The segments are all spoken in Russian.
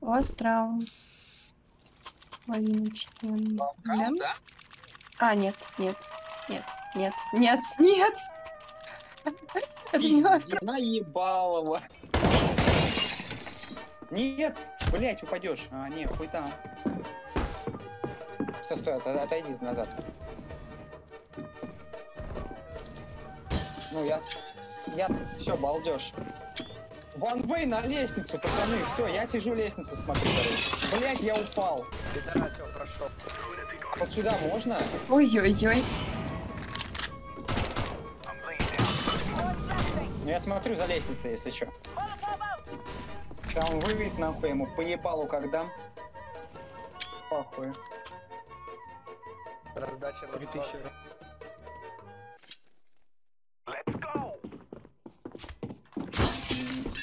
Остров. Половиночки. Да? Да? А, нет, нет, нет, нет, нет, нет. Это не остров. Наебалово. Нет, блять, упадешь. А, нет, хуй там. Все, стой, отойди назад. Ну, я все, балдеж. Ванвей на лестницу, пацаны, все, я сижу лестницу смотрю. Блять, я упал. Да, все, хорошо. Вот сюда можно? Ой-ой-ой. Ну, я смотрю за лестницей, если что. Сейчас он выведет нахуй, ему поебалу как дам. Похуй. Раздача 2000 евро.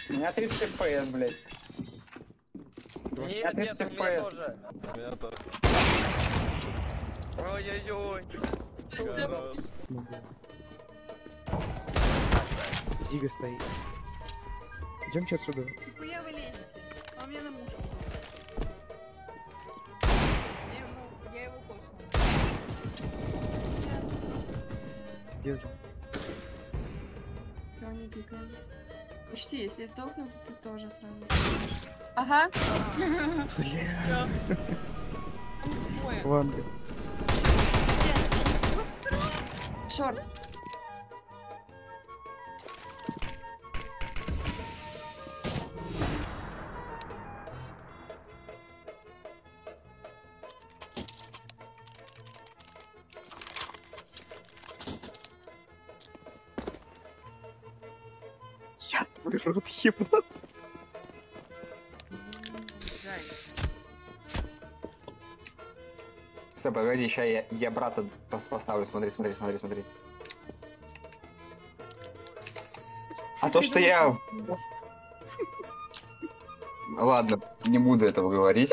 У меня 30 FPS, блядь. Нет, 30 FPS. Ой-ой-ой. Дига стоит. Идемте отсюда. Нихуя вы лезете? А у меня на мужа. Я его косну. Держим. Не пикаем. Учти, если сдохну, то ты тоже сразу. Ага. Бля. Ван. Шорт. Я твой рот ебан. Стой, погоди, сейчас я брата поставлю. Смотри, смотри, смотри, смотри. А то, что я... Ладно, не буду этого говорить.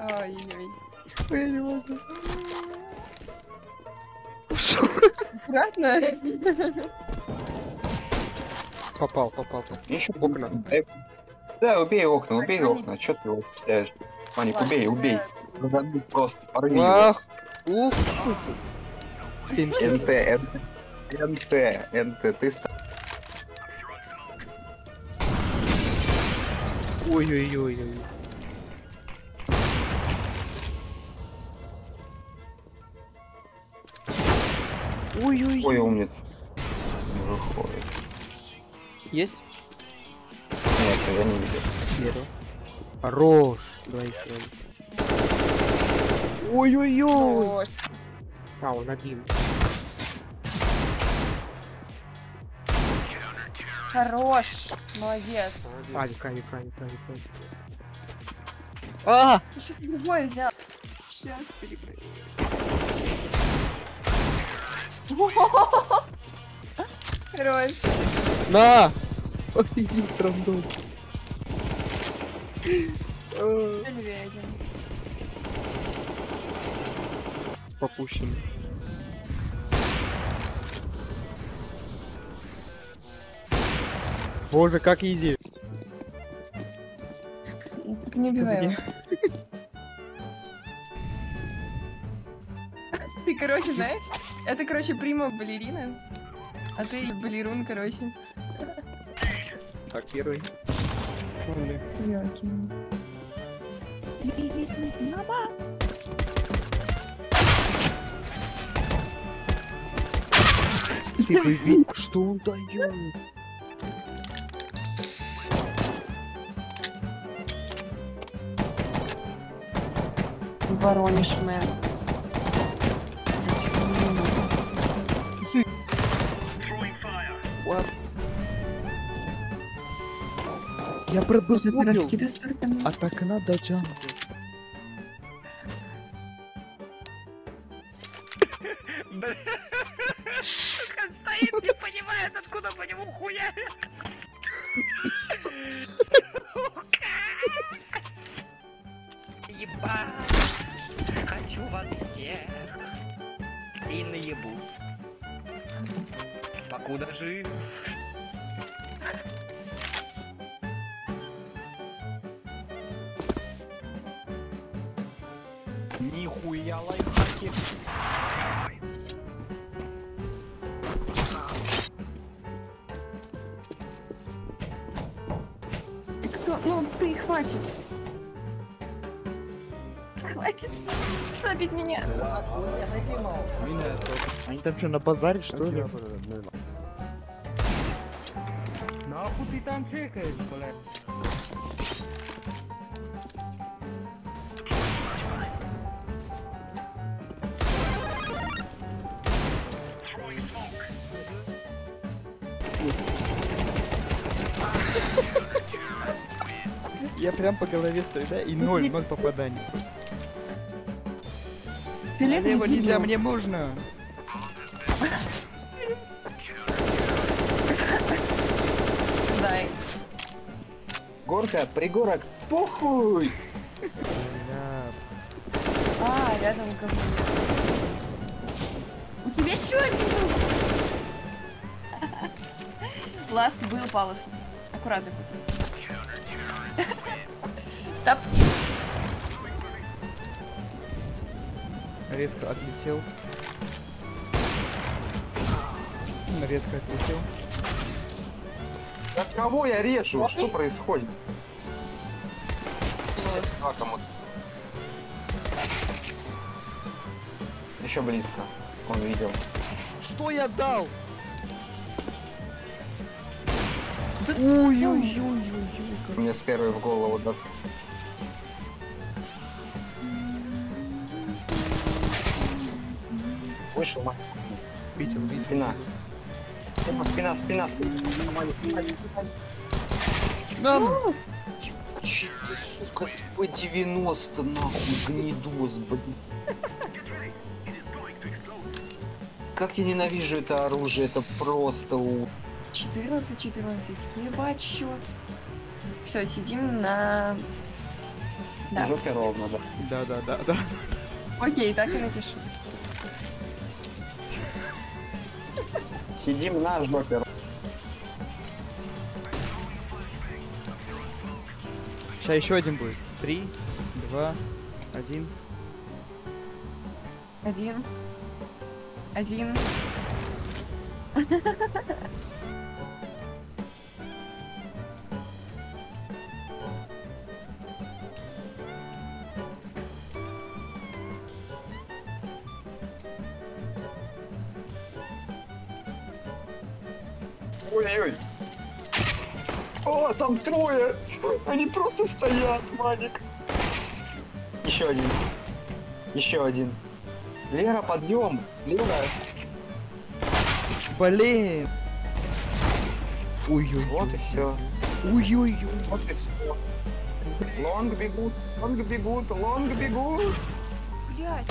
Ой-ой-ой. Ушел. Аккуратно. Попал. Еще окна. Да, убей окна, убей окна. Че ты его стреляешь? Паник, убей. Забудь просто, порви. Ах, ух, сука. НТ, ты стал. Ой-ой-ой-ой. Ой-ой-ой. Ой, умница. Выходит. Есть? Нет, я не видел. Нету. Хорош. Давай. Ой-ой-ой. А, он один. Хорош. Молодец. Паник. А! Что ты другой взял? Сейчас перепрыгну. Хорош. На! Офигеть, рандом. Попущен. Боже, как изи. Не убивай его. Ты, короче, знаешь? Это, короче, прима балерина. А ты балерун, короче. Так, первый. Мама! Ты бы видел, что он дает? Воронишь, мэн. Я пробыл от окна до джамбы. Он стоит, не понимает, откуда по нему хуя. Ебать, хочу вас всех и наебу. Куда же? Нихуя лайфхаки. Ну, ты хватит. Хватит ставить меня. Они там что, набазарят, что ли? Нахуй ты там чекаешь, блядь? Я прям по голове стреляю, да? И ноль попаданий просто. Пилет его нельзя, мне можно. Дай. Горка, пригорок, похуй. А, рядом как. У тебя чего не Ласт был палосом. Аккуратно. Тап. Резко отлетел. Резко отлетел. Да кого я режу? Что происходит? А, кому-то. Еще близко. Он видел. Что я дал? Ой-ой-ой-ой-ой. Мне с первой в голову даст. Вышел, мать. Битер, битер. Спина. Спина, спина, спина. Надо. Сука, по 90 нахуй, гнидос, блин. Как я ненавижу это оружие, это просто у... 14-14, ебать счет. Все, сидим на... Да. Жопе ровно, да. Да. Окей, так и напишу. Сидим на жопе ровно. Сейчас еще один будет. 3, 2, 1. Один. Ой-ой-ой. О, там трое. Они просто стоят, Маник. Еще один. Лера, подъем. Лера. Блин. Ой-ой-ой. Вот и все. Ой-ой-ой. Вот и все. Лонг бегут. Лонг бегут. Блять.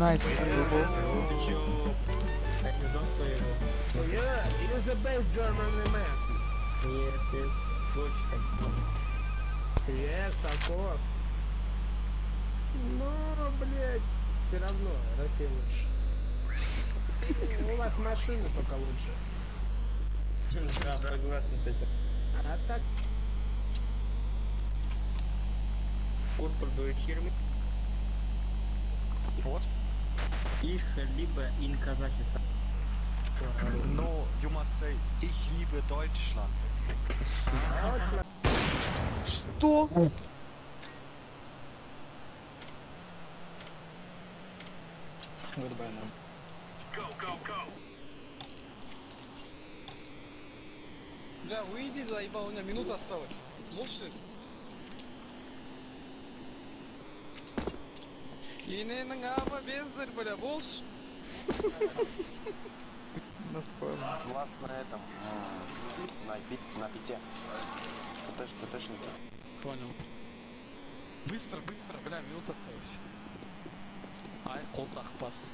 Nice. Но, блядь, все равно Россия лучше. У вас машина только лучше. Да, согласен с этим. А так... Кур продует херми. Вот. Их либо in Казахстан. No, you must say, ich liebe Deutschland. Что? Goodbye, man. Go, go, go. Да, выйди, заебал, у меня минута осталась. Больше? Ененің аба бездер, бля, больше? На спам. Глаз на этом. На пите. ПТшники. Понял. Быстро, быстро, бля, минута осталась. Ай, колтах пас.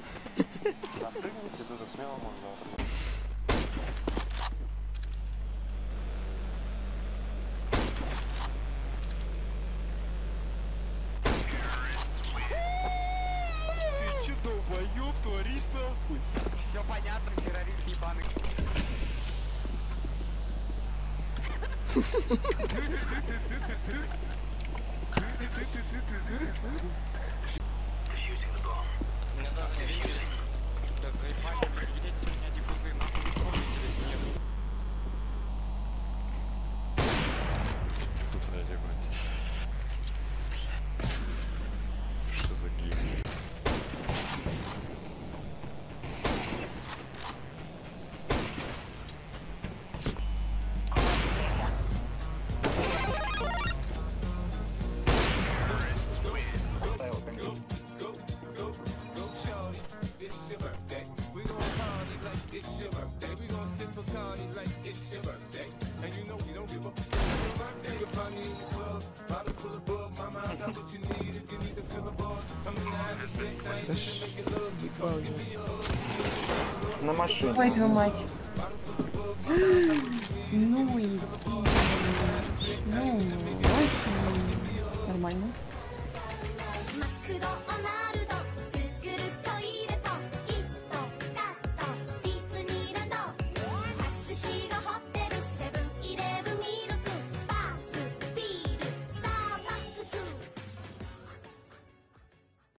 Запрыгните туда, смело можно. Ты че, долбоёб, творишь нахуй? Все понятно, террорист ебаный. Да заебали, видите, у меня диффузы, нахуй не трогайте, здесь нет. Тут надо ебать. Что за гейм? На машине. Ой, твою мать. Ну иди. Ну, нормально.